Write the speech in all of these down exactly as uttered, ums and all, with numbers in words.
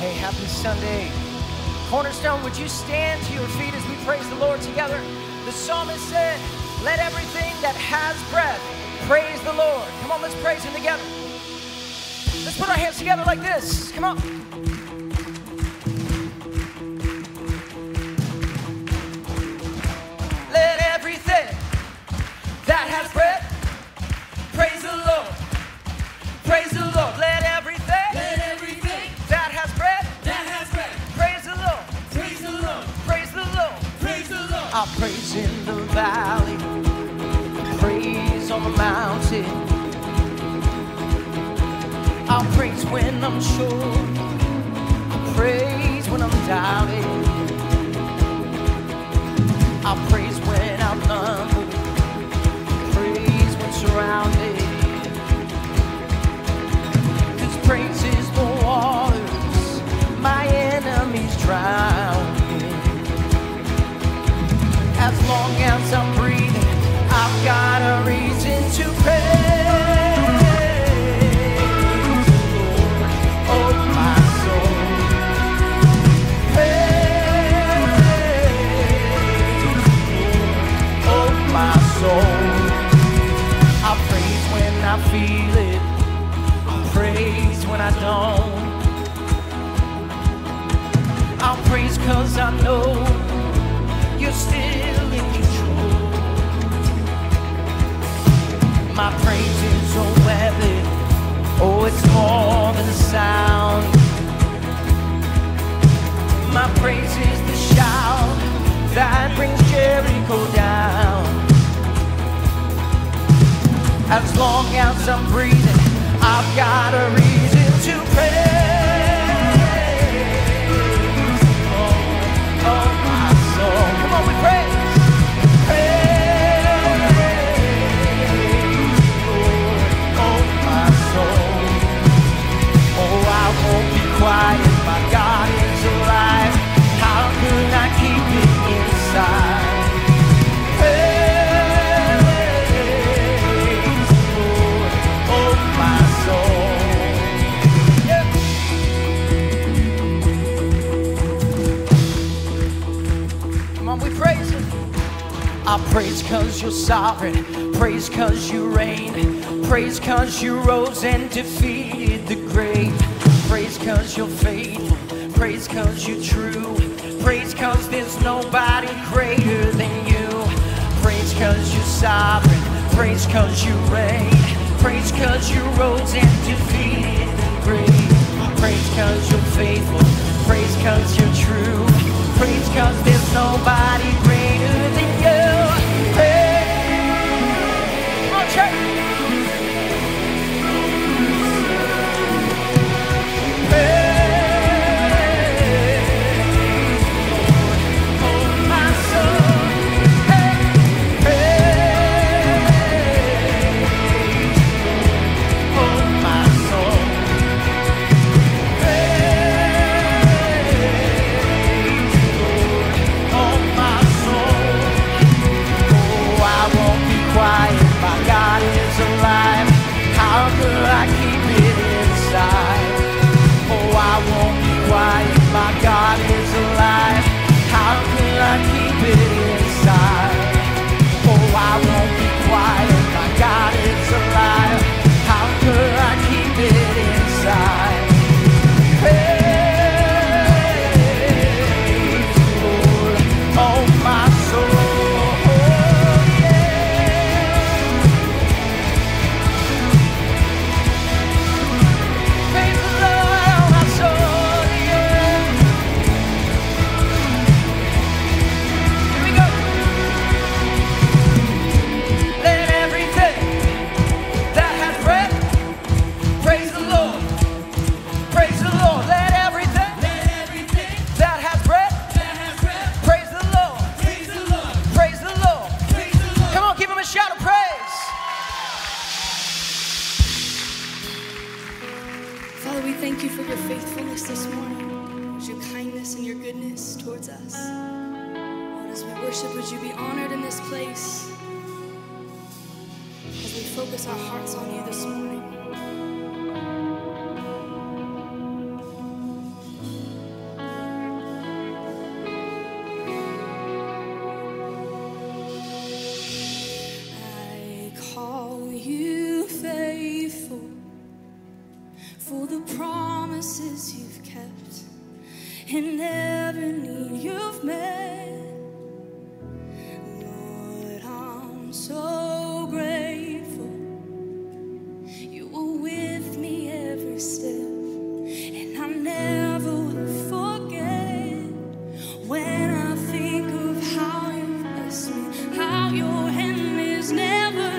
Hey, happy Sunday. Cornerstone, would you stand to your feet as we praise the Lord together? The psalmist said, let everything that has breath praise the Lord. Come on, let's praise him together. Let's put our hands together like this. Come on. Let everything that has breath praise the Lord. Praise the Lord. Let everything, let everything that has breath, that has breath, praise the Lord. Praise the Lord. Praise the Lord. Praise the Lord. I'll praise in the valley, praise on the mountain. I'll praise when I'm sure, I'll praise when I'm doubting. I'll praise when I'm humble, praise when surrounded. Praises the waters my enemies drown in. As long as I'm breathing, I've got a reason to praise the Lord, oh my soul. Praise the Lord, oh my soul. I praise when I feel it, when I don't. I'll praise cause I know you're still in control. My praise is a weapon, oh it's more than a sound. My praise is the shout that brings Jericho down. As long as I'm breathing, I've got a reason to praise the Lord, oh my soul. Come on, we praise. Praise the Lord, oh my soul. Oh, I won't be quiet, my God is alive. How could I keep it inside? I praise cause you're sovereign, praise cause you reign, praise cause you rose and defeated the grave, praise cause you're faithful, praise cause you're true, praise cause there's nobody greater than you, praise cause you're sovereign, praise cause you reign, praise cause you rose and defeated the grave, praise cause you're faithful, praise cause you're true, praise cause there's nobody greater than you. This morning. and every need you've met. Lord, I'm so grateful you were with me every step, and I never will forget. When I think of how you've blessed me, how your hand is never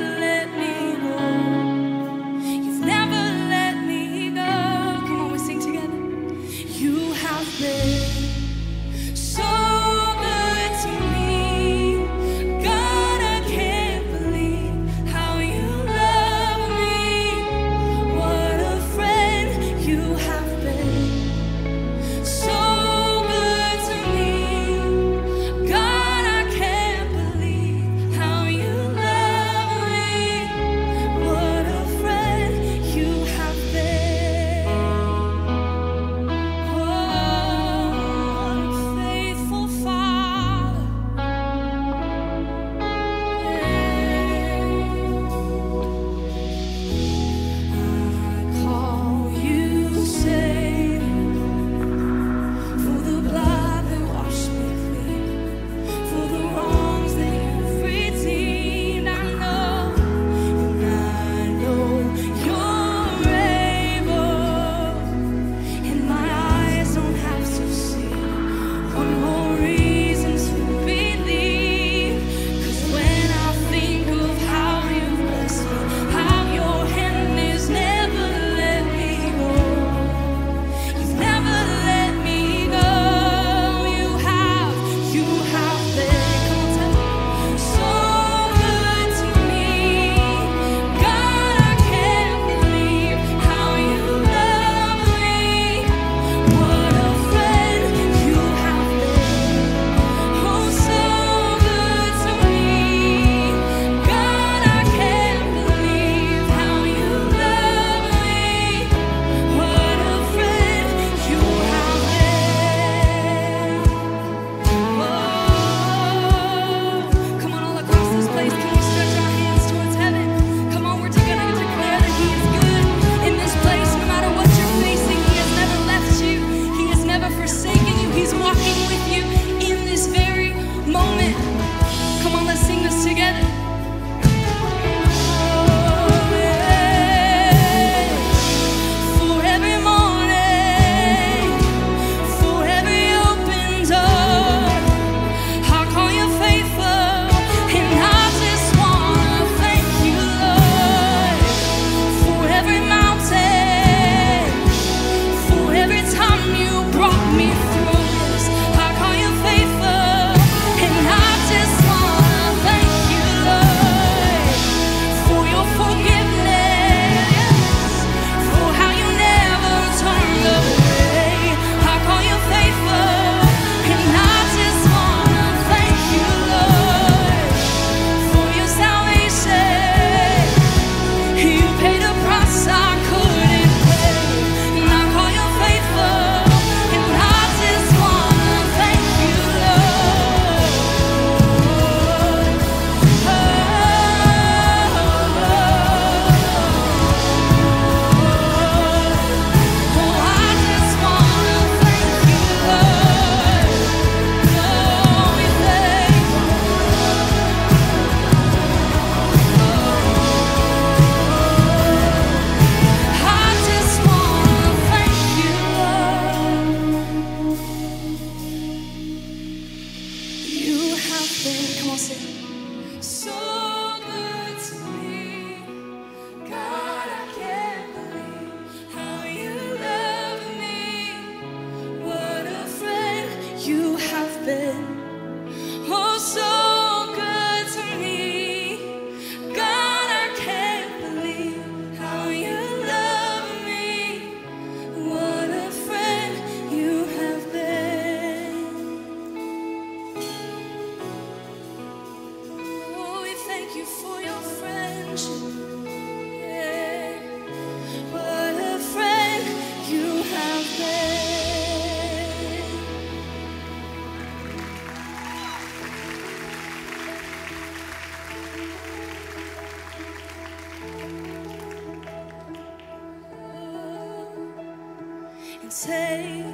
take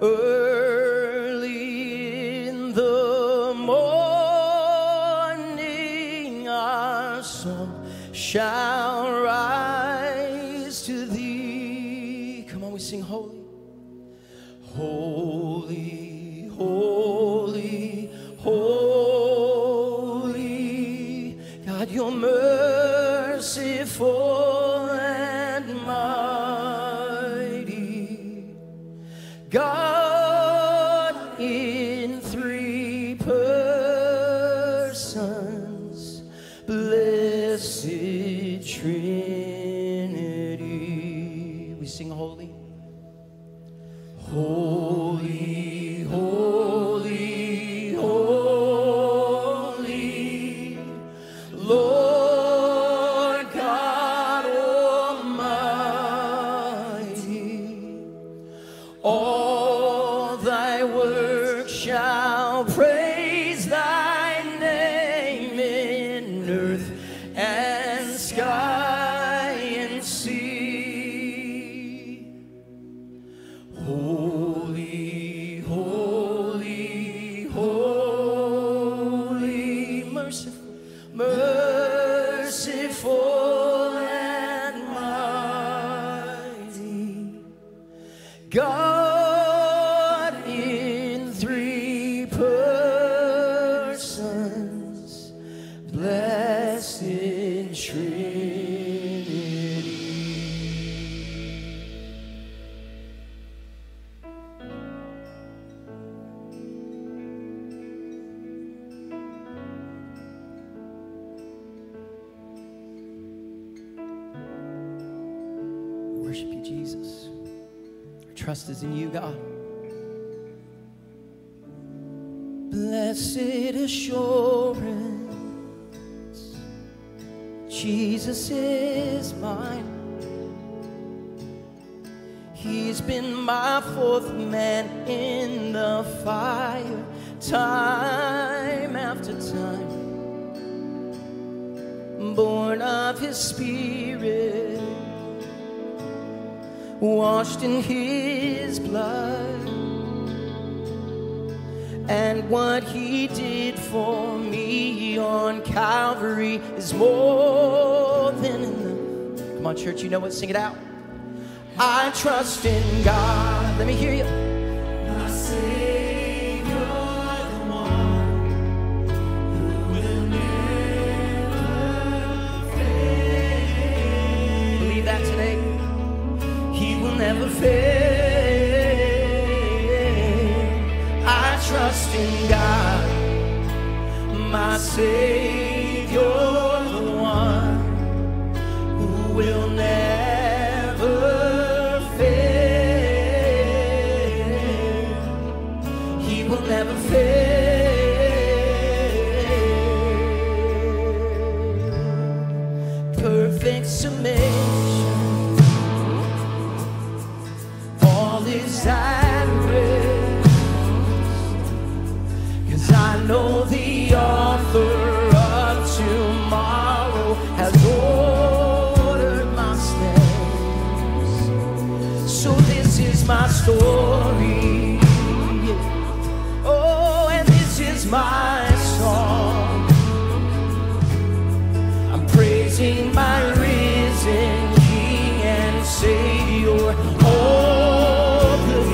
Early in the morning. shall rise to thee. Come on, we sing holy. Holy, holy, holy. God, you're merciful and mighty. God. Holy, holy, holy, Lord God Almighty, all thy works shall praise thy name in earth and sky and sea. Holy. Trust is in you, God. Blessed assurance, Jesus is mine. He's been my fourth man in the fire, time after time. Born of his spirit, washed in his blood, and what he did for me on Calvary is more than enough. Come on, church, you know what? Sing it out. I trust in God. Let me hear you. My Savior, the one who will never fail. Believe that today. He will never fail. I trust in God, my Savior, the one who will never fail. He will never fail. Perfect submission. At rest, 'cause I know the author of tomorrow has ordered my steps. So this is my story, oh, and this is my song. I'm praising my risen King and Savior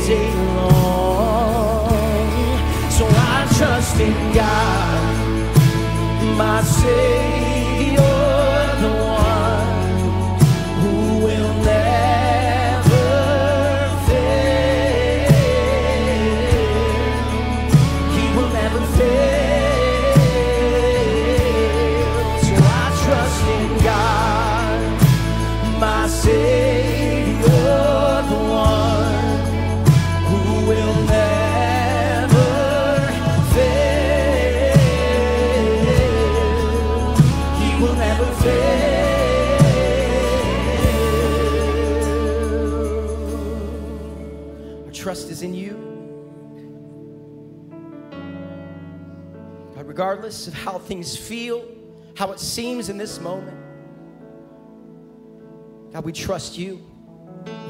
day long. So I trust in God, my Savior, the one who will never fail. He will never fail. So I trust in God, my Savior. Trust is in you. God, regardless of how things feel, how it seems in this moment, God, we trust you.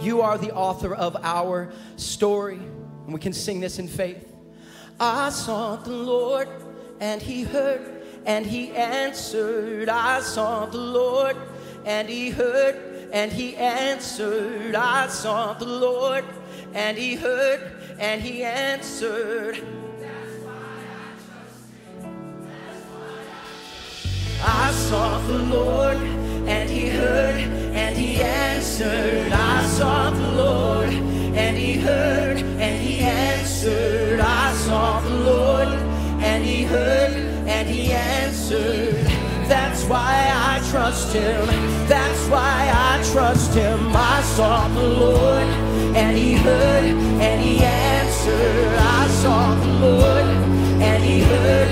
You are the author of our story, and we can sing this in faith. I sought the Lord, and he heard and he answered. I sought the Lord, and he heard, and he answered. I sought the Lord, and he heard, and he answered. That's why I trust him. That's why I trust him. I sought the Lord, and he heard, and he answered. I sought the Lord, and he heard, and he answered. I sought the Lord, and he heard, and he answered. That's why I trust him. That's why I trust him. I sought the Lord, and he heard, and he answered. I sought the Lord, and he heard,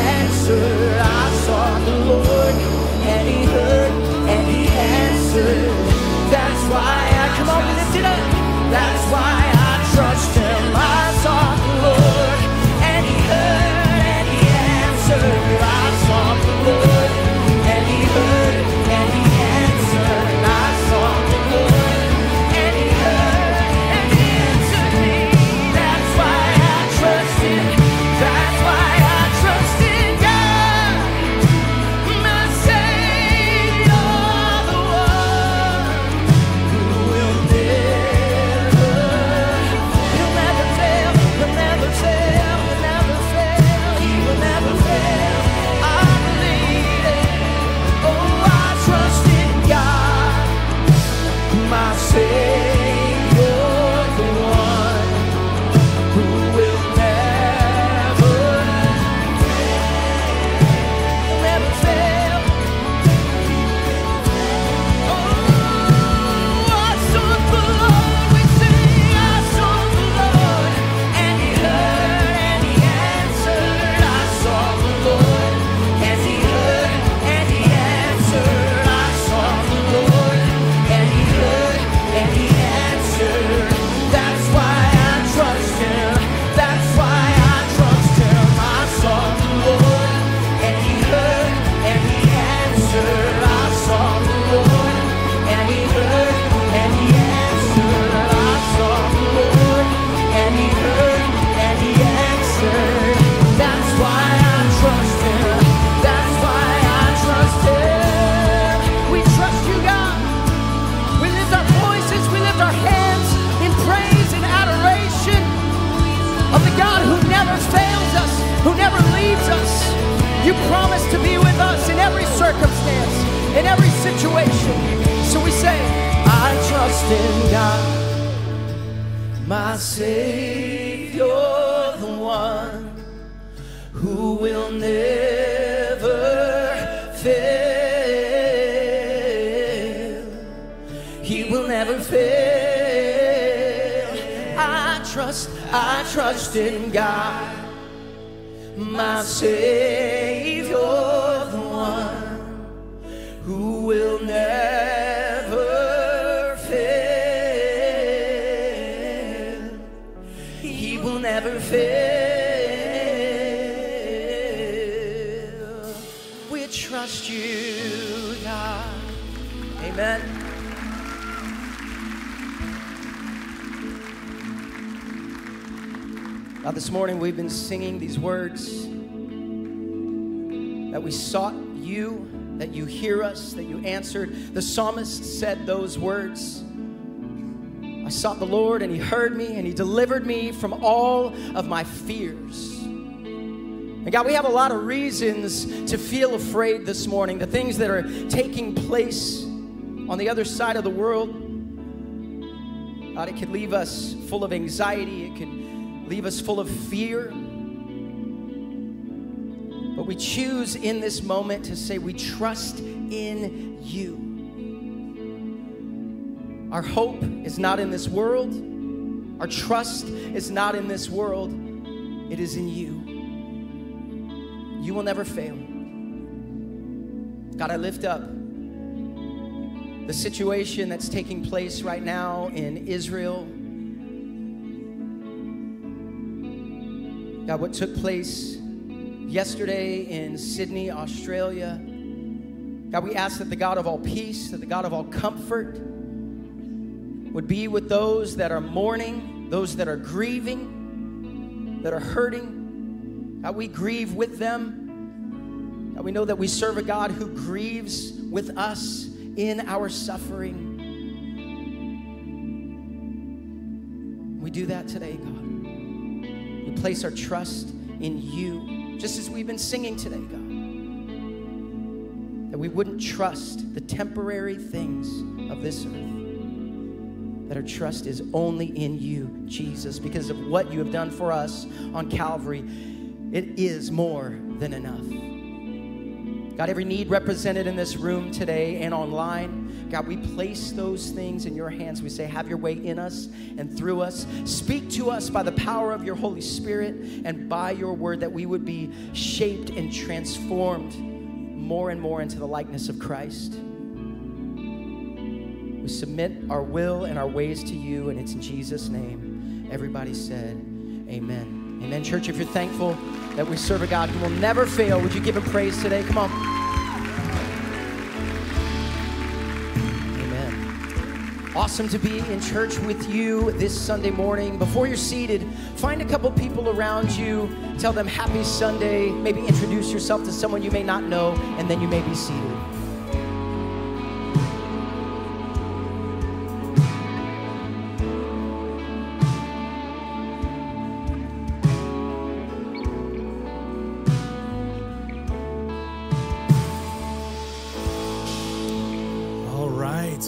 and he answered. I sought the Lord, and he heard, and he answered. That's why I, come on, lift it up. That's why I trust him. I sought the Lord, and he heard, and he answered. I sought the Lord, and he heard, and he answered. I sought the Lord, and he heard, and he answered me. That's why I trust him. That's why I trust in God, my Savior, the one who will never, he'll never fail, he'll never fail, he'll never fail, he will never fail. You promise to be with us in every circumstance, in every situation. So we say, I trust in God, my Savior, the one who will never fail. He will never fail. I trust, I trust in God, my Savior, the one who will never fail. He will never fail. We trust you, God. Amen. Now this morning we've been singing these words, that we sought you, that you hear us, that you answered. The psalmist said those words. I sought the Lord, and he heard me, and he delivered me from all of my fears. And God, we have a lot of reasons to feel afraid this morning. The things that are taking place on the other side of the world, God, it could leave us full of anxiety. It could leave us full of fear. But we choose in this moment to say we trust in you. Our hope is not in this world. Our trust is not in this world. It is in you. You will never fail. God, I lift up the situation that's taking place right now in Israel. God, what took place yesterday in Sydney, Australia. God, we ask that the God of all peace, that the God of all comfort would be with those that are mourning, those that are grieving, that are hurting. God, we grieve with them. We know that we serve a God who grieves with us in our suffering. We do that today, God. We place our trust in you, just as we've been singing today, God. That we wouldn't trust the temporary things of this earth. That our trust is only in you, Jesus, because of what you have done for us on Calvary. It is more than enough. God, every need represented in this room today and online, God, we place those things in your hands. We say, have your way in us and through us. Speak to us by the power of your Holy Spirit and by your word, that we would be shaped and transformed more and more into the likeness of Christ. We submit our will and our ways to you, and it's in Jesus' name. Everybody said, amen. Amen. Church, if you're thankful that we serve a God who will never fail, would you give him praise today? Come on. Amen. Awesome to be in church with you this Sunday morning. Before you're seated, find a couple people around you. Tell them happy Sunday. Maybe introduce yourself to someone you may not know, and then you may be seated.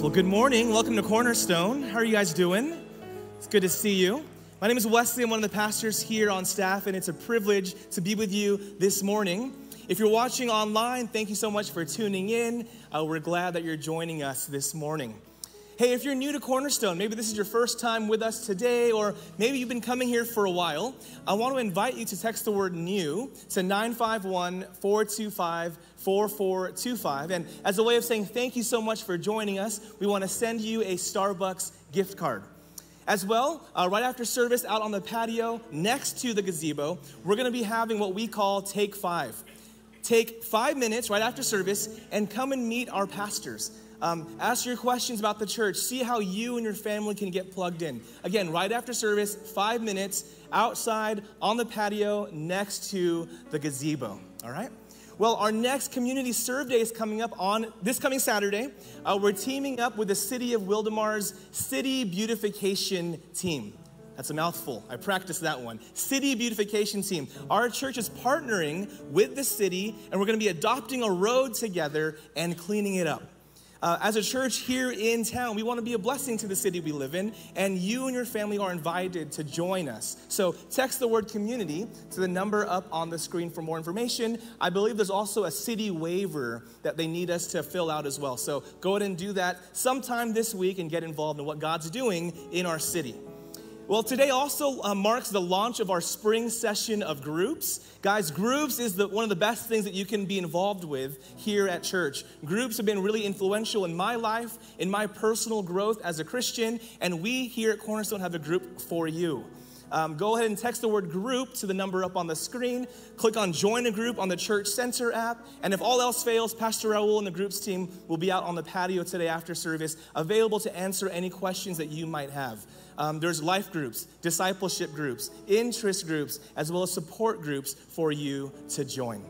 Well, good morning. Welcome to Cornerstone. How are you guys doing? It's good to see you. My name is Wesley. I'm one of the pastors here on staff, and it's a privilege to be with you this morning. If you're watching online, thank you so much for tuning in. Uh, we're glad that you're joining us this morning. Hey, if you're new to Cornerstone, maybe this is your first time with us today, or maybe you've been coming here for a while, I want to invite you to text the word new to nine five one, four two five, four four two five. And as a way of saying thank you so much for joining us, we want to send you a Starbucks gift card. As well, uh, right after service out on the patio next to the gazebo, we're going to be having what we call Take Five. Take five minutes right after service and come and meet our pastors. Um, ask your questions about the church. See how you and your family can get plugged in. Again, right after service, five minutes outside on the patio next to the gazebo. All right? Well, our next community serve day is coming up on this coming Saturday. Uh, we're teaming up with the City of Wildamar's City Beautification Team. That's a mouthful. I practiced that one. City Beautification Team. Our church is partnering with the city, and we're going to be adopting a road together and cleaning it up. Uh, as a church here in town, we want to be a blessing to the city we live in, and you and your family are invited to join us. So text the word community to the number up on the screen for more information. I believe there's also a city waiver that they need us to fill out as well. So go ahead and do that sometime this week and get involved in what God's doing in our city. Well, today also uh, marks the launch of our spring session of groups. Guys, groups is the, one of the best things that you can be involved with here at church. Groups have been really influential in my life, in my personal growth as a Christian, and we here at Cornerstone have a group for you. Um, go ahead and text the word group to the number up on the screen. Click on join a group on the Church Center app. And if all else fails, Pastor Raul and the groups team will be out on the patio today after service, available to answer any questions that you might have. Um, there's life groups, discipleship groups, interest groups, as well as support groups for you to join.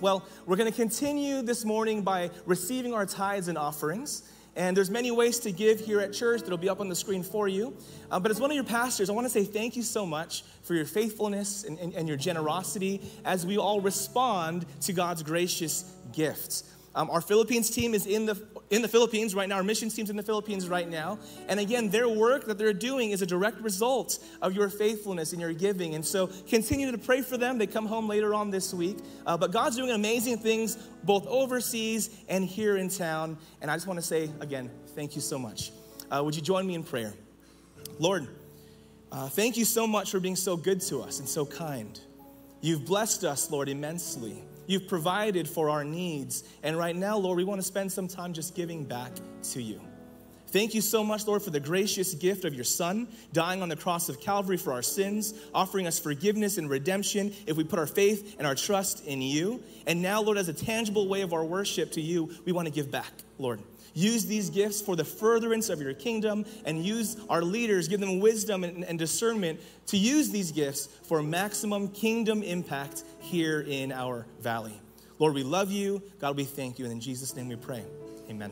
Well, we're going to continue this morning by receiving our tithes and offerings. And there's many ways to give here at church that'll be up on the screen for you. Uh, but as one of your pastors, I want to say thank you so much for your faithfulness and, and, and your generosity as we all respond to God's gracious gifts. Um, our Philippines team is in the, in the Philippines right now. Our missions team's in the Philippines right now. And again, their work that they're doing is a direct result of your faithfulness and your giving. And so continue to pray for them. They come home later on this week. Uh, but God's doing amazing things both overseas and here in town. And I just want to say, again, thank you so much. Uh, would you join me in prayer? Lord, uh, thank you so much for being so good to us and so kind. You've blessed us, Lord, immensely. You've provided for our needs. And right now, Lord, we want to spend some time just giving back to you. Thank you so much, Lord, for the gracious gift of your Son, dying on the cross of Calvary for our sins, offering us forgiveness and redemption if we put our faith and our trust in you. And now, Lord, as a tangible way of our worship to you, we want to give back, Lord. Use these gifts for the furtherance of your kingdom, and use our leaders, give them wisdom and, and discernment to use these gifts for maximum kingdom impact here in our valley. Lord, we love you. God, we thank you. And in Jesus' name we pray. Amen.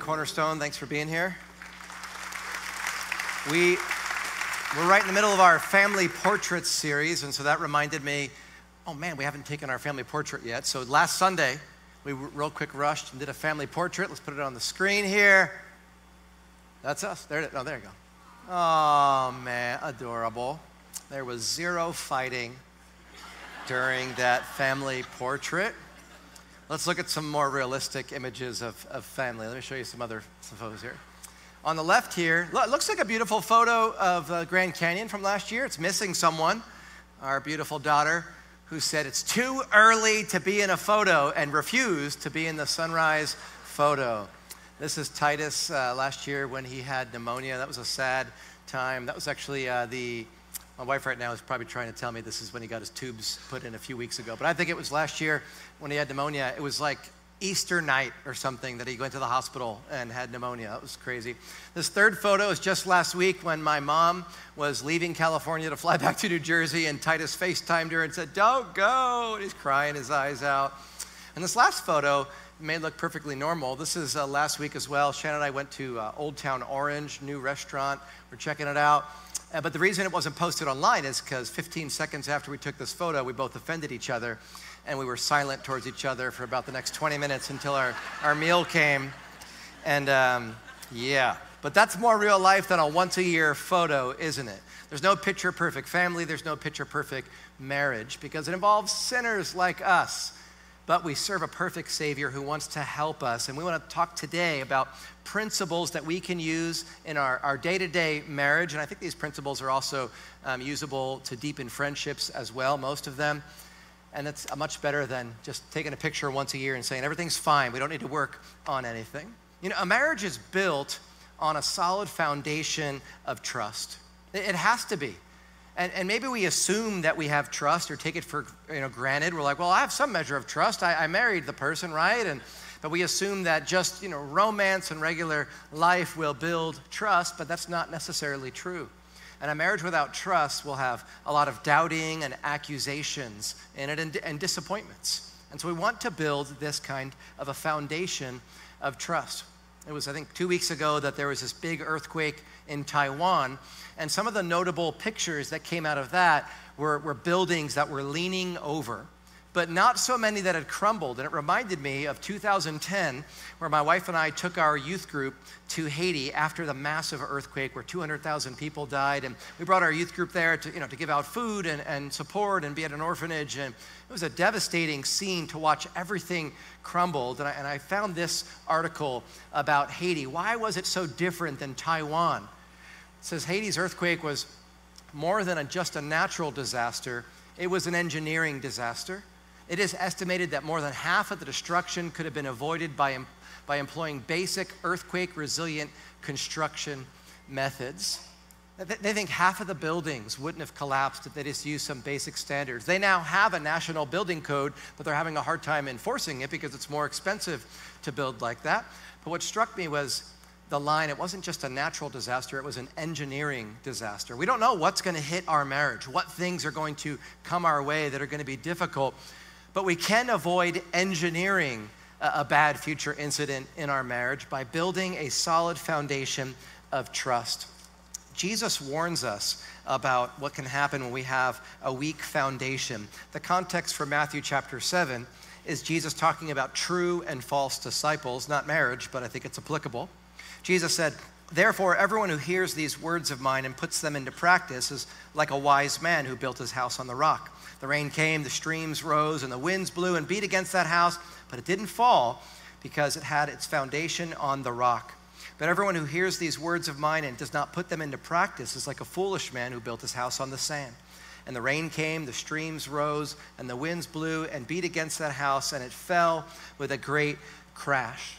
Cornerstone, thanks for being here. We, we're right in the middle of our family portrait series, and so that reminded me, oh man, we haven't taken our family portrait yet. So last Sunday, we real quick rushed and did a family portrait. Let's put it on the screen here. That's us. There it is. Oh, there you go. Oh man, adorable. There was zero fighting during that family portrait. Let's look at some more realistic images of, of family. Let me show you some other some photos here. On the left here, look, looks like a beautiful photo of uh, Grand Canyon from last year. It's missing someone, our beautiful daughter, who said it's too early to be in a photo and refused to be in the sunrise photo. This is Titus uh, last year when he had pneumonia. That was a sad time. That was actually uh, the, my wife right now is probably trying to tell me this is when he got his tubes put in a few weeks ago. But I think it was last year when he had pneumonia. It was like Easter night or something that he went to the hospital and had pneumonia. That was crazy. This third photo is just last week when my mom was leaving California to fly back to New Jersey, and Titus FaceTimed her and said, "Don't go." And he's crying his eyes out. And this last photo may look perfectly normal. This is uh, last week as well. Shannon and I went to uh, Old Town Orange, new restaurant. We're checking it out. Uh, but the reason it wasn't posted online is because fifteen seconds after we took this photo, we both offended each other, and we were silent towards each other for about the next twenty minutes until our, our meal came. And um, yeah, but that's more real life than a once a year photo, isn't it? There's no picture perfect family. There's no picture perfect marriage because it involves sinners like us, but we serve a perfect Savior who wants to help us. And we want to talk today about principles that we can use in our, our day-to-day marriage. And I think these principles are also um, usable to deepen friendships as well, most of them. And it's much better than just taking a picture once a year and saying, everything's fine. We don't need to work on anything. You know, a marriage is built on a solid foundation of trust. It, it has to be. And, and maybe we assume that we have trust or take it for you know, granted. We're like, well, I have some measure of trust. I, I married the person, right? And, but we assume that just you know, romance and regular life will build trust, but that's not necessarily true. And a marriage without trust will have a lot of doubting and accusations in it and, and disappointments. And so we want to build this kind of a foundation of trust. It was, I think, two weeks ago that there was this big earthquake in Taiwan, and some of the notable pictures that came out of that were, were buildings that were leaning over, but not so many that had crumbled. And it reminded me of two thousand ten, where my wife and I took our youth group to Haiti after the massive earthquake where two hundred thousand people died. And we brought our youth group there to, you know, to give out food and, and support and be at an orphanage. And it was a devastating scene to watch everything crumbled. And I, and I found this article about Haiti. Why was it so different than Taiwan? It says Haiti's earthquake was more than a, just a natural disaster. It was an engineering disaster. It is estimated that more than half of the destruction could have been avoided by, by employing basic earthquake-resilient construction methods. They think half of the buildings wouldn't have collapsed if they just used some basic standards. They now have a national building code, but they're having a hard time enforcing it because it's more expensive to build like that. But what struck me was the line, it wasn't just a natural disaster, it was an engineering disaster. We don't know what's going to hit our marriage, what things are going to come our way that are going to be difficult. But we can avoid engineering a bad future incident in our marriage by building a solid foundation of trust. Jesus warns us about what can happen when we have a weak foundation. The context for Matthew chapter seven is Jesus talking about true and false disciples, not marriage, but I think it's applicable. Jesus said, "Therefore, everyone who hears these words of mine and puts them into practice is like a wise man who built his house on the rock. The rain came, the streams rose, and the winds blew and beat against that house, but it didn't fall because it had its foundation on the rock. But everyone who hears these words of mine and does not put them into practice is like a foolish man who built his house on the sand. and the rain came, the streams rose, and the winds blew and beat against that house, and it fell with a great crash.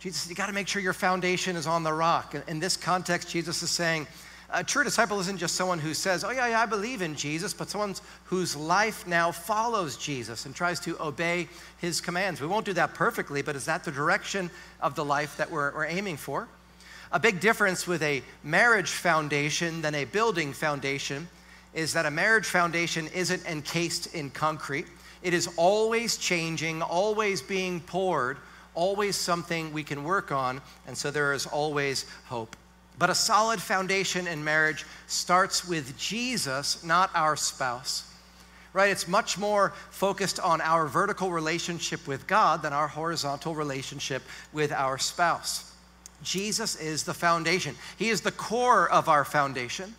Jesus said, you gotta make sure your foundation is on the rock. In this context, Jesus is saying, a true disciple isn't just someone who says, oh yeah, yeah, I believe in Jesus, but someone whose life now follows Jesus and tries to obey his commands. We won't do that perfectly, but is that the direction of the life that we're, we're aiming for? A big difference with a marriage foundation than a building foundation is that a marriage foundation isn't encased in concrete. It is always changing, always being poured, always something we can work on, and so there is always hope. But a solid foundation in marriage starts with Jesus, not our spouse, right? It's much more focused on our vertical relationship with God than our horizontal relationship with our spouse. Jesus is the foundation. He is the core of our foundation.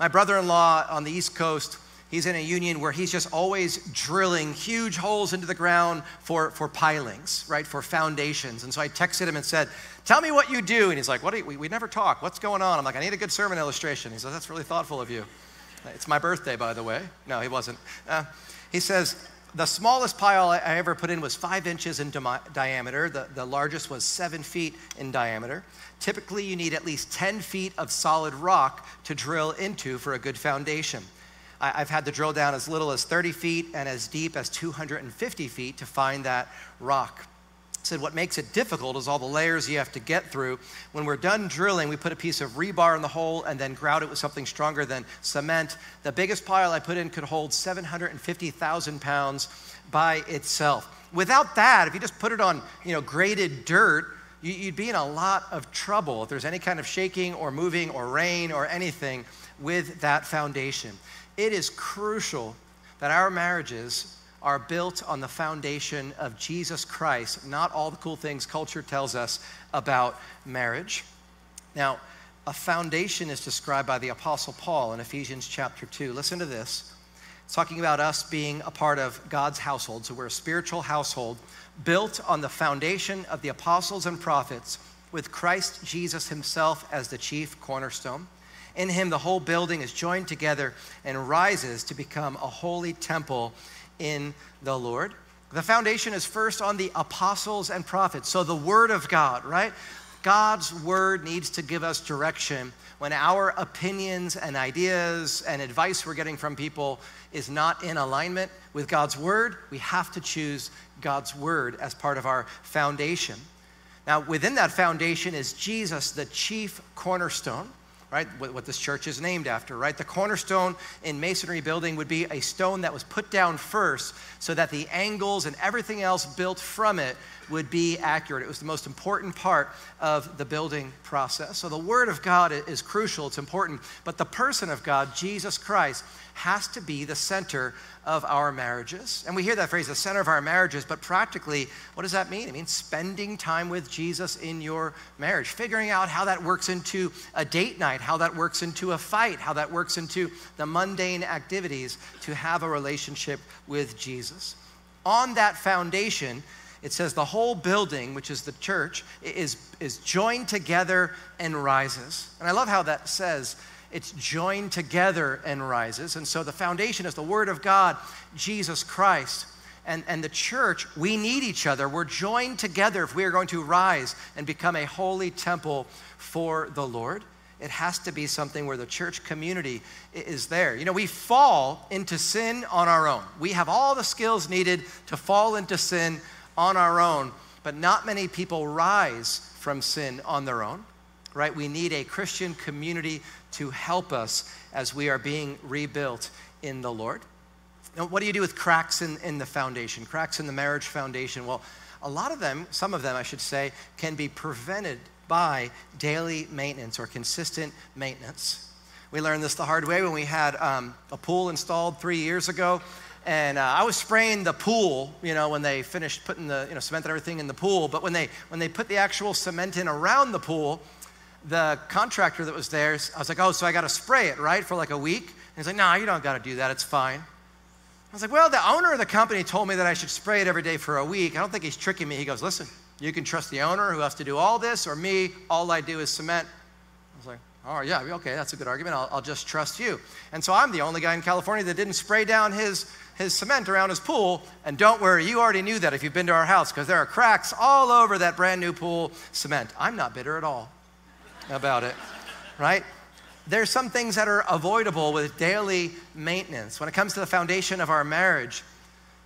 My brother-in-law on the East Coast, he's in a union where he's just always drilling huge holes into the ground for, for pilings, right, for foundations. And so I texted him and said, tell me what you do. And he's like, what do you, we, we never talk. What's going on? I'm like, I need a good sermon illustration. He says, that's really thoughtful of you. It's my birthday, by the way. No, he wasn't. Uh, he says, the smallest pile I ever put in was five inches in diameter. The, the largest was seven feet in diameter. Typically, you need at least ten feet of solid rock to drill into for a good foundation. I've had to drill down as little as thirty feet and as deep as two hundred fifty feet to find that rock. I said, what makes it difficult is all the layers you have to get through. When we're done drilling, we put a piece of rebar in the hole and then grout it with something stronger than cement. The biggest pile I put in could hold seven hundred fifty thousand pounds by itself. Without that, if you just put it on, you know, graded dirt, you'd be in a lot of trouble if there's any kind of shaking or moving or rain or anything with that foundation. It is crucial that our marriages are built on the foundation of Jesus Christ, not all the cool things culture tells us about marriage. Now, a foundation is described by the Apostle Paul in Ephesians chapter two. Listen to this. It's talking about us being a part of God's household. So we're a spiritual household built on the foundation of the apostles and prophets with Christ Jesus himself as the chief cornerstone. In him, the whole building is joined together and rises to become a holy temple in the Lord. The foundation is first on the apostles and prophets. So the word of God, right? God's word needs to give us direction when our opinions and ideas and advice we're getting from people is not in alignment with God's word. We have to choose God's word as part of our foundation. Now, within that foundation is Jesus, the chief cornerstone, right? What this church is named after, right? The cornerstone in masonry building would be a stone that was put down first so that the angles and everything else built from it would be accurate. It was the most important part of the building process. So the word of God is crucial, it's important, but the person of God, Jesus Christ, has to be the center of our marriages. And we hear that phrase, the center of our marriages, but practically, what does that mean? It means spending time with Jesus in your marriage, figuring out how that works into a date night, how that works into a fight, how that works into the mundane activities to have a relationship with Jesus. On that foundation, it says the whole building, which is the church, is, is joined together and rises. And I love how that says, it's joined together and rises. And so the foundation is the word of God, Jesus Christ, and, and the church. We need each other. We're joined together if we are going to rise and become a holy temple for the Lord. It has to be something where the church community is there. You know, we fall into sin on our own. We have all the skills needed to fall into sin on our own, but not many people rise from sin on their own, right? We need a Christian community to help us as we are being rebuilt in the Lord. Now, what do you do with cracks in, in the foundation, cracks in the marriage foundation? Well, a lot of them, some of them I should say, can be prevented by daily maintenance or consistent maintenance. We learned this the hard way when we had um, a pool installed three years ago, and uh, I was spraying the pool, you know, when they finished putting the, you know, cement and everything in the pool, but when they, when they put the actual cement in around the pool, the contractor that was there, I was like, oh, so I gotta spray it, right, for like a week? And he's like, no, you don't gotta do that, it's fine. I was like, well, the owner of the company told me that I should spray it every day for a week. I don't think he's tricking me. He goes, listen, you can trust the owner who has to do all this, or me, all I do is cement. I was like, All right, yeah, okay, that's a good argument. I'll, I'll just trust you. And so I'm the only guy in California that didn't spray down his, his cement around his pool. And don't worry, you already knew that if you've been to our house, because there are cracks all over that brand new pool cement. I'm not bitter at all about it, right? There's some things that are avoidable with daily maintenance. When it comes to the foundation of our marriage,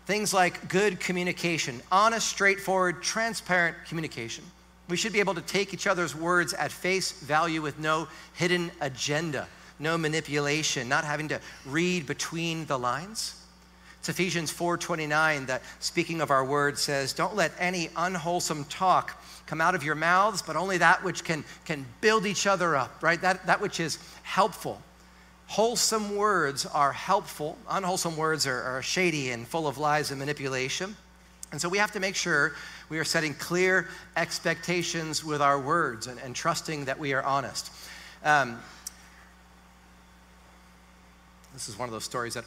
things like good communication, honest, straightforward, transparent communication. We should be able to take each other's words at face value with no hidden agenda, no manipulation, not having to read between the lines. It's Ephesians four twenty-nine that, speaking of our words, says, don't let any unwholesome talk come out of your mouths, but only that which can, can build each other up, right? That, that which is helpful. Wholesome words are helpful. Unwholesome words are, are shady and full of lies and manipulation. And so we have to make sure we are setting clear expectations with our words and, and trusting that we are honest. Um, this is one of those stories that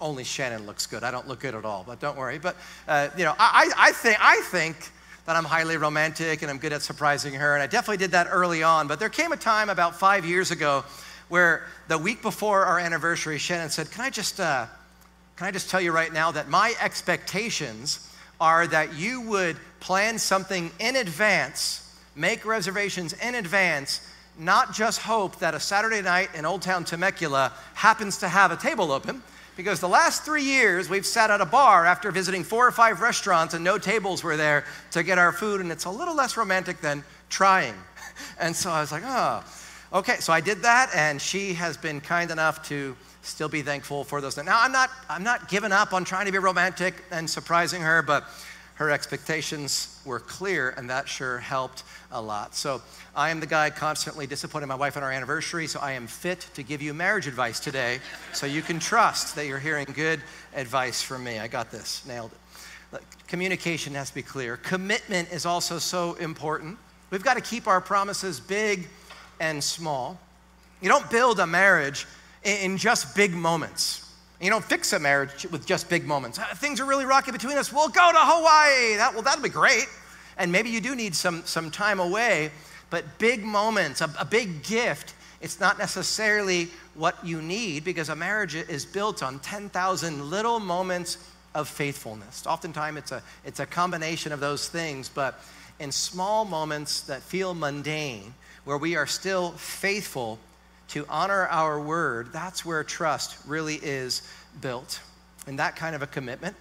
only Shannon looks good. I don't look good at all, but don't worry. But uh, you know, I, I, think, I think that I'm highly romantic and I'm good at surprising her, and I definitely did that early on. But there came a time about five years ago where the week before our anniversary, Shannon said, can I just, uh, can I just tell you right now that my expectations are that you would plan something in advance, make reservations in advance, not just hope that a Saturday night in Old Town Temecula happens to have a table open, because the last three years we've sat at a bar after visiting four or five restaurants and no tables were there to get our food, and it's a little less romantic than trying. And so I was like, oh, okay. So I did that, and she has been kind enough to still be thankful for those things. Now, I'm not, I'm not giving up on trying to be romantic and surprising her, but her expectations were clear, and that sure helped a lot. So I am the guy constantly disappointing my wife on our anniversary, so I am fit to give you marriage advice today, so you can trust that you're hearing good advice from me. I got this, nailed it. Communication has to be clear. Commitment is also so important. We've got to keep our promises big and small. You don't build a marriage in just big moments. You don't fix a marriage with just big moments. Things are really rocky between us. We'll go to Hawaii. That, well, that'll be great. And maybe you do need some, some time away, but big moments, a, a big gift, it's not necessarily what you need, because a marriage is built on ten thousand little moments of faithfulness. Oftentimes it's a, it's a combination of those things, but in small moments that feel mundane, where we are still faithful to honor our word, that's where trust really is built, and that kind of a commitment.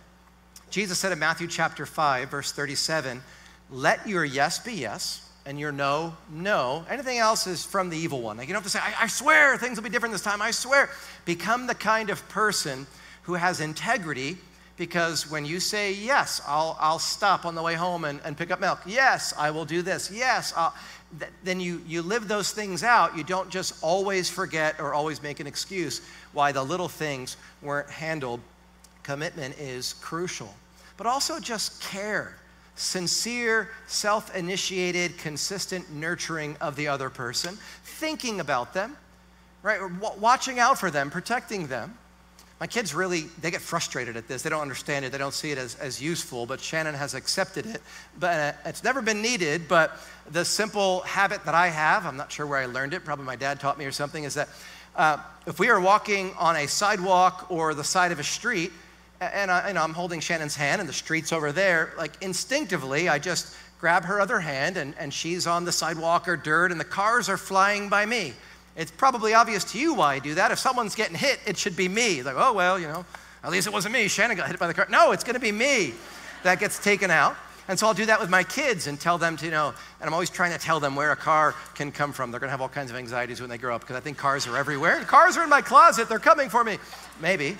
Jesus said in Matthew chapter five, verse thirty-seven, let your yes be yes, and your no, no. Anything else is from the evil one. Like, you don't have to say, I, I swear things will be different this time, I swear. Become the kind of person who has integrity, because when you say, yes, I'll, I'll stop on the way home and, and pick up milk. Yes, I will do this. Yes, I'll... then you, you live those things out. You don't just always forget or always make an excuse why the little things weren't handled. Commitment is crucial. But also just care, sincere, self-initiated, consistent nurturing of the other person, thinking about them, right? Watching out for them, protecting them. My kids really, they get frustrated at this. They don't understand it. They don't see it as, as useful, but Shannon has accepted it. But it's never been needed, but the simple habit that I have, I'm not sure where I learned it, probably my dad taught me or something, is that uh, if we are walking on a sidewalk or the side of a street, and, I, and I'm holding Shannon's hand and the street's over there, like instinctively, I just grab her other hand and, and she's on the sidewalk or dirt and the cars are flying by me. It's probably obvious to you why I do that. If someone's getting hit, it should be me. Like, oh, well, you know, at least it wasn't me. Shannon got hit by the car. No, it's going to be me that gets taken out. And so I'll do that with my kids and tell them to, you know, and I'm always trying to tell them where a car can come from. They're going to have all kinds of anxieties when they grow up, because I think cars are everywhere. And cars are in my closet. They're coming for me. Maybe,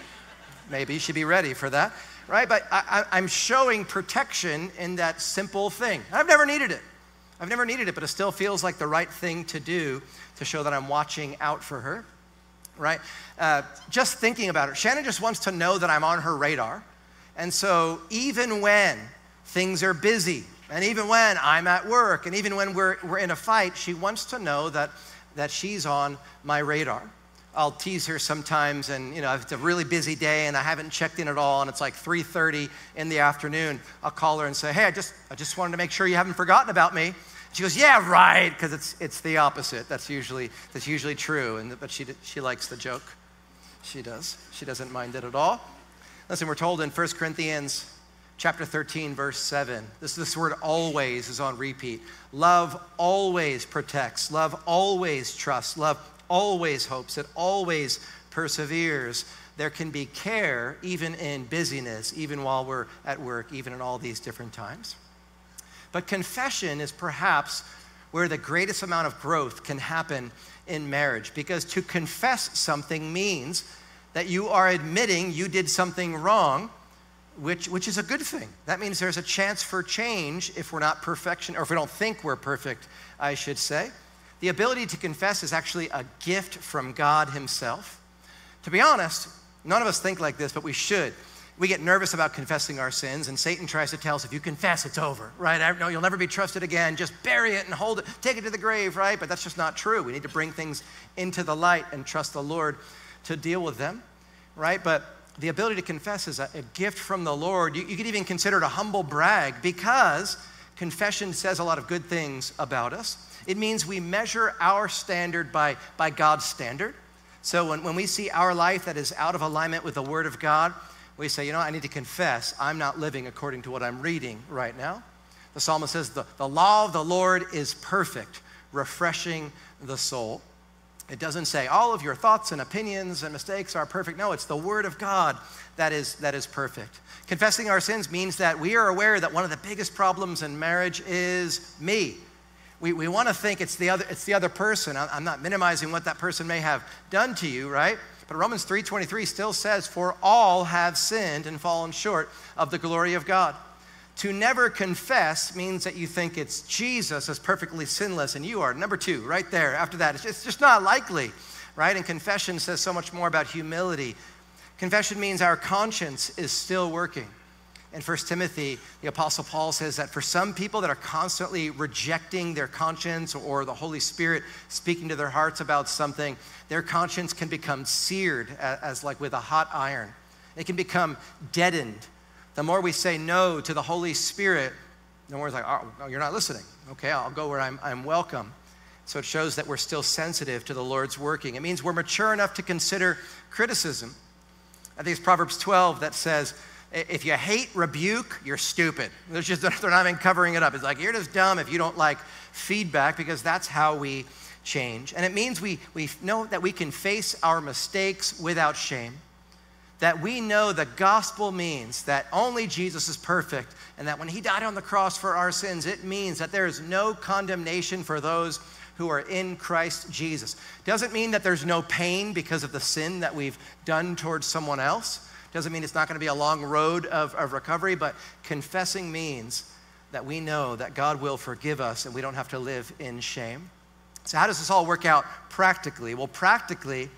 maybe you should be ready for that, right? But I, I, I'm showing protection in that simple thing. I've never needed it. I've never needed it, but it still feels like the right thing to do to show that I'm watching out for her, right? Uh, just thinking about her. Shannon just wants to know that I'm on her radar. And so even when things are busy, and even when I'm at work, and even when we're, we're in a fight, she wants to know that, that she's on my radar. I'll tease her sometimes, and you know, it's a really busy day and I haven't checked in at all, and it's like three thirty in the afternoon. I'll call her and say, hey, I just, I just wanted to make sure you haven't forgotten about me. She goes, yeah, right, because it's, it's the opposite. That's usually, that's usually true, and, but she, she likes the joke. She does. She doesn't mind it at all. Listen, we're told in First Corinthians chapter thirteen, verse seven, this, this word always is on repeat. Love always protects. Love always trusts. Love always hopes. It always perseveres. There can be care even in busyness, even while we're at work, even in all these different times. But confession is perhaps where the greatest amount of growth can happen in marriage, because to confess something means that you are admitting you did something wrong, which, which is a good thing. That means there's a chance for change if we're not perfection, or if we don't think we're perfect, I should say. The ability to confess is actually a gift from God himself. To be honest, none of us think like this, but we should. We get nervous about confessing our sins, and Satan tries to tell us, if you confess, it's over, right? No, you'll never be trusted again. Just bury it and hold it, take it to the grave, right? But that's just not true. We need to bring things into the light and trust the Lord to deal with them, right? But the ability to confess is a, a gift from the Lord. You, you could even consider it a humble brag, because confession says a lot of good things about us. It means we measure our standard by, by God's standard. So when, when we see our life that is out of alignment with the Word of God, we say, you know, I need to confess, I'm not living according to what I'm reading right now. The psalmist says, the, the law of the Lord is perfect, refreshing the soul. It doesn't say all of your thoughts and opinions and mistakes are perfect. No, it's the Word of God that is, that is perfect. Confessing our sins means that we are aware that one of the biggest problems in marriage is me. We, we want to think it's the other, it's the other person. I'm not minimizing what that person may have done to you, right? But Romans three twenty-three still says, for all have sinned and fallen short of the glory of God. To never confess means that you think it's Jesus as perfectly sinless, and you are number two right there. After that, it's just, it's just not likely, right? And confession says so much more about humility. Confession means our conscience is still working. In First Timothy, the Apostle Paul says that for some people that are constantly rejecting their conscience or the Holy Spirit speaking to their hearts about something, their conscience can become seared as, as like with a hot iron. It can become deadened. The more we say no to the Holy Spirit, the more it's like, oh, no, you're not listening. Okay, I'll go where I'm, I'm welcome. So it shows that we're still sensitive to the Lord's working. It means we're mature enough to consider criticism. I think it's Proverbs twelve that says, if you hate rebuke, you're stupid. It's just, they're not even covering it up. It's like, you're just dumb if you don't like feedback, because that's how we change. And it means we, we know that we can face our mistakes without shame, that we know the gospel means that only Jesus is perfect, and that when he died on the cross for our sins, it means that there is no condemnation for those who are in Christ Jesus. Doesn't mean that there's no pain because of the sin that we've done towards someone else. Doesn't mean it's not going to be a long road of, of recovery, but confessing means that we know that God will forgive us and we don't have to live in shame. So how does this all work out practically? Well, practically,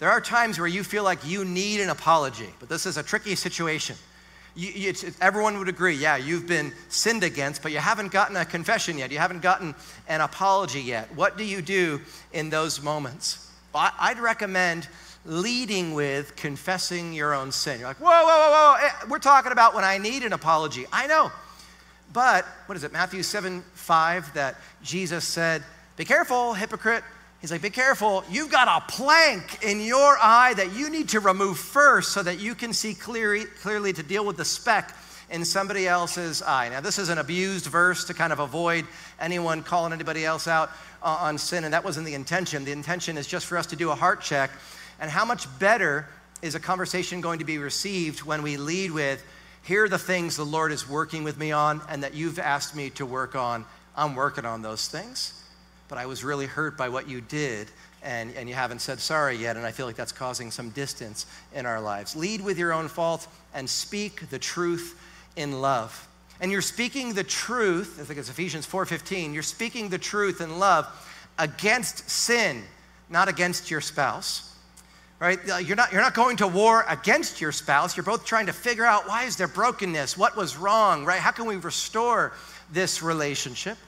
there are times where you feel like you need an apology, but this is a tricky situation. You, you, it's, it's, everyone would agree, yeah, you've been sinned against, but you haven't gotten a confession yet. You haven't gotten an apology yet. What do you do in those moments? Well, I, I'd recommend leading with confessing your own sin. You're like, whoa, whoa, whoa, whoa. We're talking about when I need an apology. I know. But what is it, Matthew seven five, that Jesus said, be careful, hypocrite. He's like, be careful. You've got a plank in your eye that you need to remove first so that you can see clearly, clearly to deal with the speck in somebody else's eye. Now, this is an abused verse to kind of avoid anyone calling anybody else out uh, on sin, and that wasn't the intention. The intention is just for us to do a heart check. And how much better is a conversation going to be received when we lead with, here are the things the Lord is working with me on and that you've asked me to work on. I'm working on those things, but I was really hurt by what you did, and, and you haven't said sorry yet, and I feel like that's causing some distance in our lives. Lead with your own fault and speak the truth in love. And you're speaking the truth, I think it's Ephesians four fifteen, you're speaking the truth in love against sin, not against your spouse. Right? You're not, you're not going to war against your spouse. You're both trying to figure out, why is there brokenness? What was wrong, right? How can we restore this relationship?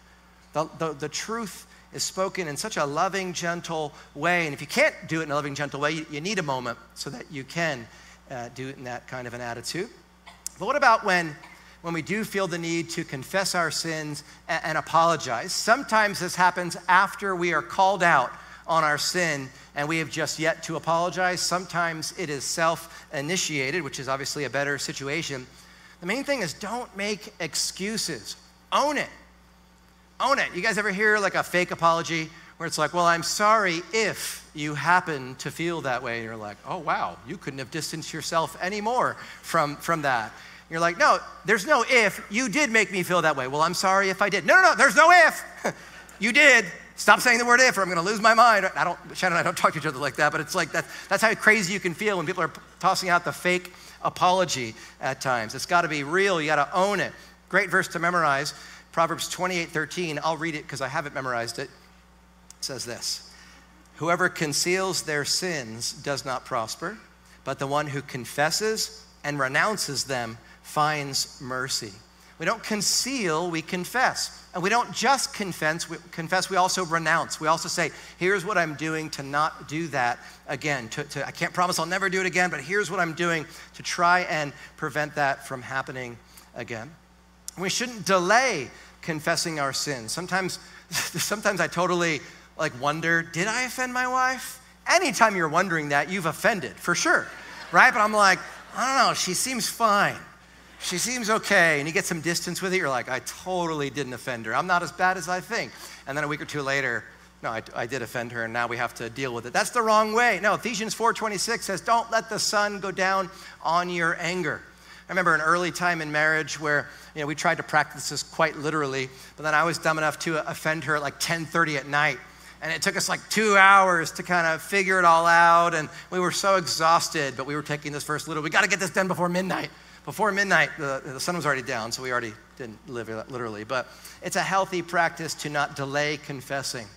The, the, the truth is spoken in such a loving, gentle way. And if you can't do it in a loving, gentle way, you, you need a moment so that you can uh, do it in that kind of an attitude. But what about when when we do feel the need to confess our sins and, and apologize. Sometimes this happens after we are called out on our sin and we have just yet to apologize. Sometimes it is self-initiated, which is obviously a better situation. The main thing is don't make excuses. Own it. Own it. You guys ever hear like a fake apology where it's like, well, I'm sorry if you happen to feel that way. And you're like, oh, wow, you couldn't have distanced yourself anymore from, from that. And you're like, no, there's no if. You did make me feel that way. Well, I'm sorry if I did. No, no, no, there's no if. You did. Stop saying the word if or I'm going to lose my mind. I don't, Shannon and I don't talk to each other like that, but it's like that, that's how crazy you can feel when people are tossing out the fake apology at times. It's got to be real. You got to own it. Great verse to memorize. Proverbs twenty-eight thirteen. I'll read it because I haven't memorized it. It says this, whoever conceals their sins does not prosper, but the one who confesses and renounces them finds mercy. We don't conceal, we confess. And we don't just confess, we, confess, we also renounce. We also say, here's what I'm doing to not do that again. To, to, I can't promise I'll never do it again, but here's what I'm doing to try and prevent that from happening again. We shouldn't delay confessing our sins. Sometimes, sometimes I totally like wonder, did I offend my wife? Anytime you're wondering that, you've offended, for sure, right? But I'm like, I don't know, she seems fine. She seems okay. And you get some distance with it, you're like, I totally didn't offend her. I'm not as bad as I think. And then a week or two later, no, I, I did offend her, and now we have to deal with it. That's the wrong way. No, Ephesians four twenty-six says, don't let the sun go down on your anger. I remember an early time in marriage where, you know, we tried to practice this quite literally, but then I was dumb enough to offend her at like ten thirty at night. And it took us like two hours to kind of figure it all out. And we were so exhausted, but we were taking this first little, we got to get this done before midnight. Before midnight, the, the sun was already down, so we already didn't live it literally. But it's a healthy practice to not delay confessing.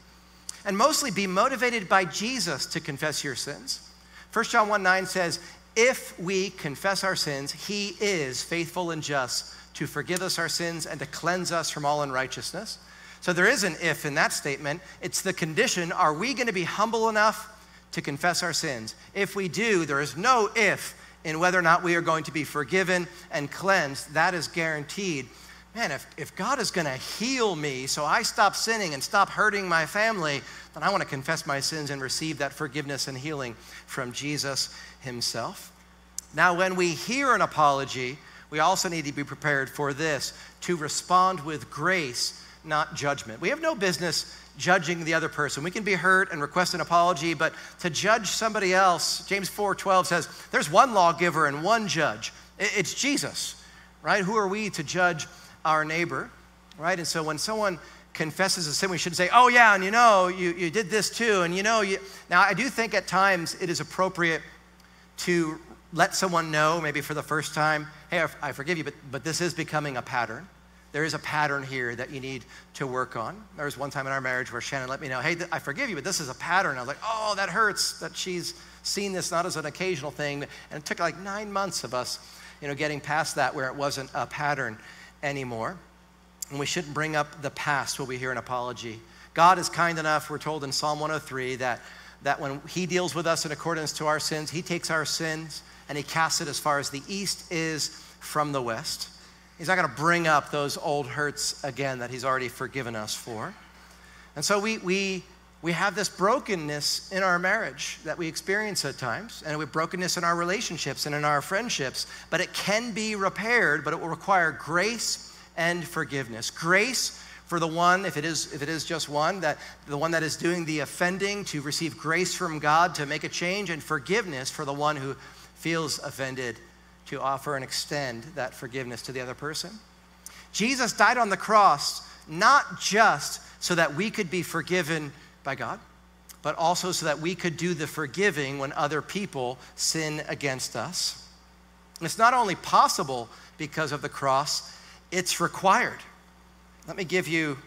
And mostly be motivated by Jesus to confess your sins. First John one nine says, if we confess our sins, he is faithful and just to forgive us our sins and to cleanse us from all unrighteousness. So there is an if in that statement. It's the condition. Are we going to be humble enough to confess our sins? If we do, there is no if in whether or not we are going to be forgiven and cleansed. That is guaranteed. Man, if, if God is going to heal me so I stop sinning and stop hurting my family, then I want to confess my sins and receive that forgiveness and healing from Jesus himself. Now, when we hear an apology, we also need to be prepared for this, to respond with grace, not judgment. We have no business judging the other person. We can be hurt and request an apology, but to judge somebody else, James four twelve says, there's one lawgiver and one judge. It's Jesus, right? Who are we to judge our neighbor, right? And so when someone confesses a sin, we shouldn't say, oh yeah, and you know, you, you did this too, and you know, you. Now I do think at times it is appropriate to let someone know, maybe for the first time, hey, I forgive you, but, but this is becoming a pattern. There is a pattern here that you need to work on. There was one time in our marriage where Shannon let me know, hey, I forgive you, but this is a pattern. I was like, oh, that hurts that she's seen this not as an occasional thing. And it took like nine months of us, you know, getting past that where it wasn't a pattern anymore. And we shouldn't bring up the past when we hear an apology. God is kind enough, we're told in Psalm one oh three, that, that when he deals with us in accordance to our sins, he takes our sins and he casts it as far as the east is from the west. He's not going to bring up those old hurts again that he's already forgiven us for. And so we, we, we have this brokenness in our marriage that we experience at times, and we have brokenness in our relationships and in our friendships, but it can be repaired, but it will require grace and forgiveness. Grace for the one, if it is, if it is just one, that the one that is doing the offending, to receive grace from God to make a change, and forgiveness for the one who feels offended, to offer and extend that forgiveness to the other person. Jesus died on the cross not just so that we could be forgiven by God, but also so that we could do the forgiving when other people sin against us. And it's not only possible because of the cross, it's required. Let me give you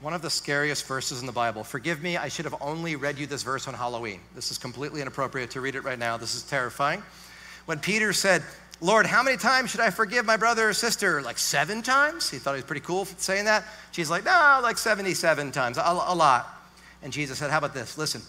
one of the scariest verses in the Bible. Forgive me, I should have only read you this verse on Halloween. This is completely inappropriate to read it right now. This is terrifying. When Peter said, Lord, how many times should I forgive my brother or sister? Like seven times? He thought he was pretty cool for saying that. She's like, no, like seventy-seven times, a, a lot. And Jesus said, how about this? Listen,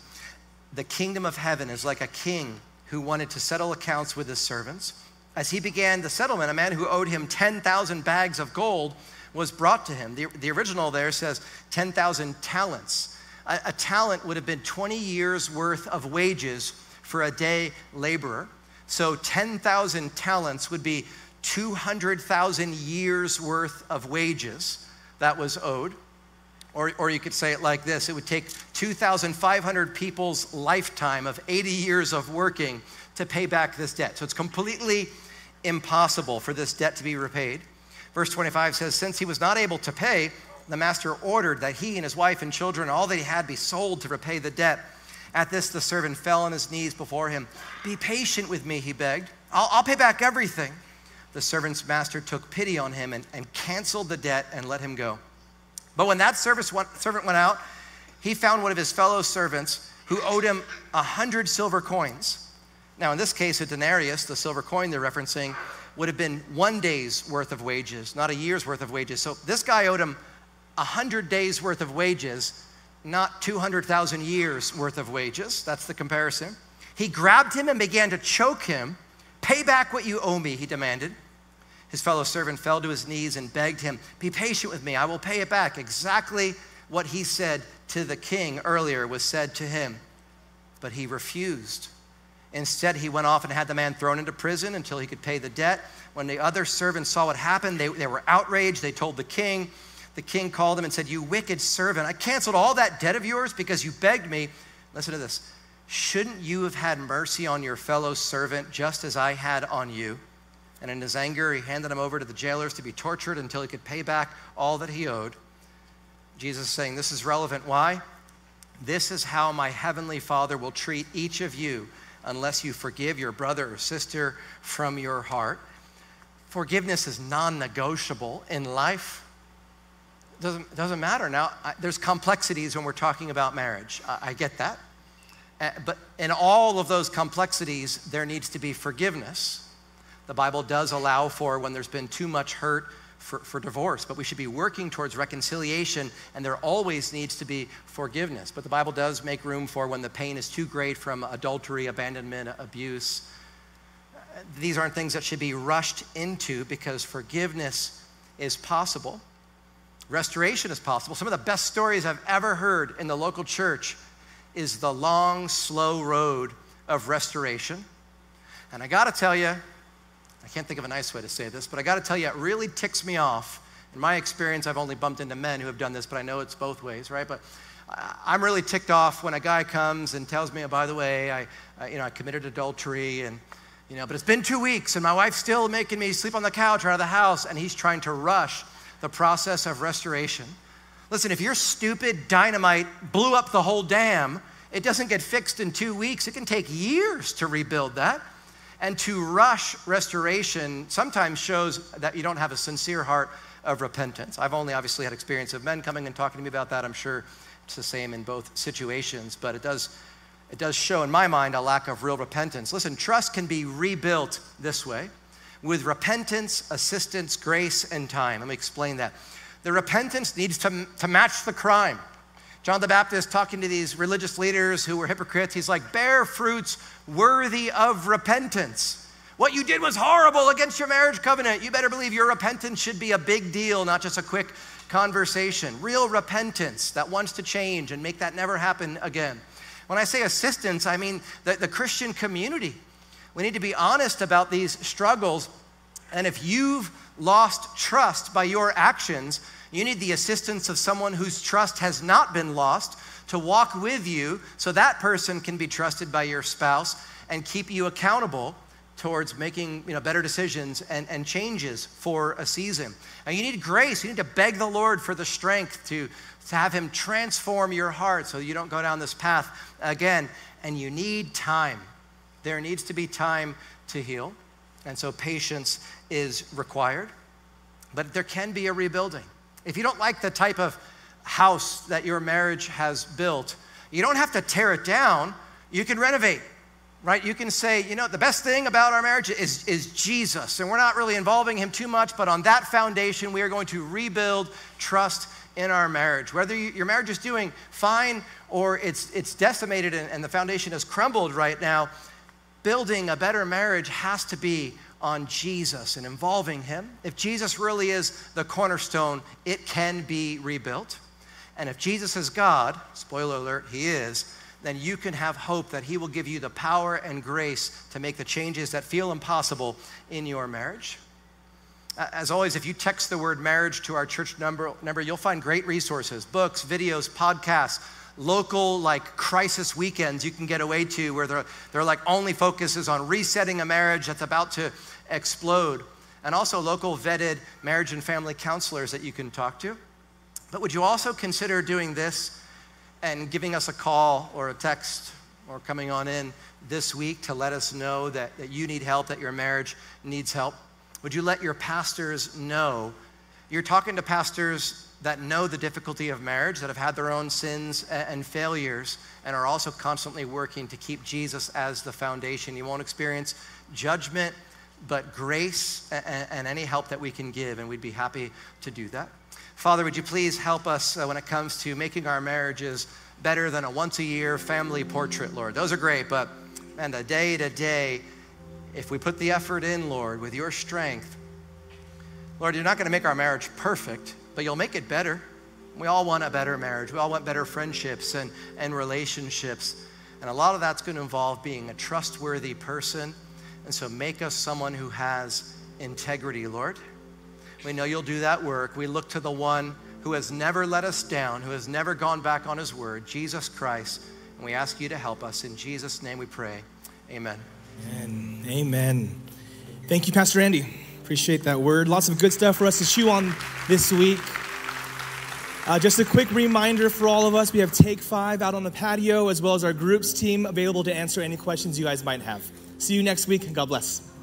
the kingdom of heaven is like a king who wanted to settle accounts with his servants. As he began the settlement, a man who owed him ten thousand bags of gold was brought to him. The, the original there says ten thousand talents. A, a talent would have been twenty years worth of wages for a day laborer. So ten thousand talents would be two hundred thousand years worth of wages that was owed. Or, or you could say it like this, it would take two thousand five hundred people's lifetime of eighty years of working to pay back this debt. So it's completely impossible for this debt to be repaid. Verse twenty-five says, since he was not able to pay, the master ordered that he and his wife and children, all that he had, be sold to repay the debt. At this, the servant fell on his knees before him. Be patient with me, he begged. I'll, I'll pay back everything. The servant's master took pity on him and, and canceled the debt and let him go. But when that servant went out, he found one of his fellow servants who owed him a hundred silver coins. Now, in this case, a denarius, the silver coin they're referencing, would have been one day's worth of wages, not a year's worth of wages. So this guy owed him a hundred days worth of wages, not two hundred thousand years worth of wages. That's the comparison. He grabbed him and began to choke him. Pay back what you owe me, he demanded. His fellow servant fell to his knees and begged him, be patient with me, I will pay it back. Exactly what he said to the king earlier was said to him, but he refused. Instead, he went off and had the man thrown into prison until he could pay the debt. When the other servants saw what happened, they, they were outraged. They told the king. The king called him and said, you wicked servant, I canceled all that debt of yours because you begged me. Listen to this. Shouldn't you have had mercy on your fellow servant just as I had on you? And in his anger, he handed him over to the jailers to be tortured until he could pay back all that he owed. Jesus is saying, this is relevant. Why? This is how my heavenly Father will treat each of you unless you forgive your brother or sister from your heart. Forgiveness is non-negotiable in life. It doesn't, doesn't matter. Now, I, there's complexities when we're talking about marriage. I, I get that. Uh, but in all of those complexities, there needs to be forgiveness. The Bible does allow for when there's been too much hurt for, for divorce, but we should be working towards reconciliation, and there always needs to be forgiveness. But the Bible does make room for when the pain is too great from adultery, abandonment, abuse. These aren't things that should be rushed into because forgiveness is possible. Restoration is possible. Some of the best stories I've ever heard in the local church is the long, slow road of restoration. And I gotta tell you, I can't think of a nice way to say this, but I gotta tell you, it really ticks me off. In my experience, I've only bumped into men who have done this, but I know it's both ways, right? But I'm really ticked off when a guy comes and tells me, oh, by the way, I, I, you know, I committed adultery, and you know, but it's been two weeks, and my wife's still making me sleep on the couch or out of the house, and he's trying to rush the process of restoration. Listen, if your stupid dynamite blew up the whole dam, it doesn't get fixed in two weeks. It can take years to rebuild that. And to rush restoration sometimes shows that you don't have a sincere heart of repentance. I've only obviously had experience of men coming and talking to me about that. I'm sure it's the same in both situations, but it does, it does show in my mind a lack of real repentance. Listen, trust can be rebuilt this way with repentance, assistance, grace, and time. Let me explain that. The repentance needs to, to match the crime. John the Baptist, talking to these religious leaders who were hypocrites, he's like, bear fruits worthy of repentance. What you did was horrible against your marriage covenant. You better believe your repentance should be a big deal, not just a quick conversation. Real repentance that wants to change and make that never happen again. When I say assistance, I mean the, the Christian community. We need to be honest about these struggles. And if you've lost trust by your actions, you need the assistance of someone whose trust has not been lost to walk with you so that person can be trusted by your spouse and keep you accountable towards making, you know, better decisions and, and changes for a season. And you need grace. You need to beg the Lord for the strength to, to have him transform your heart so you don't go down this path again. And you need time. There needs to be time to heal. And so patience is required. But there can be a rebuilding. If you don't like the type of house that your marriage has built, you don't have to tear it down. You can renovate, right? You can say, you know, the best thing about our marriage is, is Jesus, and we're not really involving him too much, but on that foundation, we are going to rebuild trust in our marriage. Whether you, your marriage is doing fine or it's, it's decimated and, and the foundation has crumbled right now, building a better marriage has to be on Jesus and involving him. If Jesus really is the cornerstone, it can be rebuilt. And if Jesus is God, spoiler alert, he is, then you can have hope that he will give you the power and grace to make the changes that feel impossible in your marriage. As always, if you text the word marriage to our church number, number, you'll find great resources, books, videos, podcasts, local like crisis weekends you can get away to where they're, they're like only focuses on resetting a marriage that's about to explode. And also local vetted marriage and family counselors that you can talk to. But would you also consider doing this and giving us a call or a text or coming on in this week to let us know that, that you need help, that your marriage needs help? Would you let your pastors know? You're talking to pastors that know the difficulty of marriage, that have had their own sins and failures, and are also constantly working to keep Jesus as the foundation. You won't experience judgment, but grace and, and any help that we can give, and we'd be happy to do that. Father, would you please help us uh, when it comes to making our marriages better than a once-a-year family portrait, Lord. Those are great, but man, a day-to-day, if we put the effort in, Lord, with your strength, Lord, you're not going to make our marriage perfect, but you'll make it better. We all want a better marriage. We all want better friendships and, and relationships, and a lot of that's going to involve being a trustworthy person, and so make us someone who has integrity, Lord. We know you'll do that work. We look to the one who has never let us down, who has never gone back on his word, Jesus Christ. And we ask you to help us. In Jesus' name we pray. Amen. Amen. Amen. Thank you, Pastor Andy. Appreciate that word. Lots of good stuff for us to chew on this week. Uh, just a quick reminder for all of us. We have Take Five out on the patio, as well as our groups team available to answer any questions you guys might have. See you next week. God bless.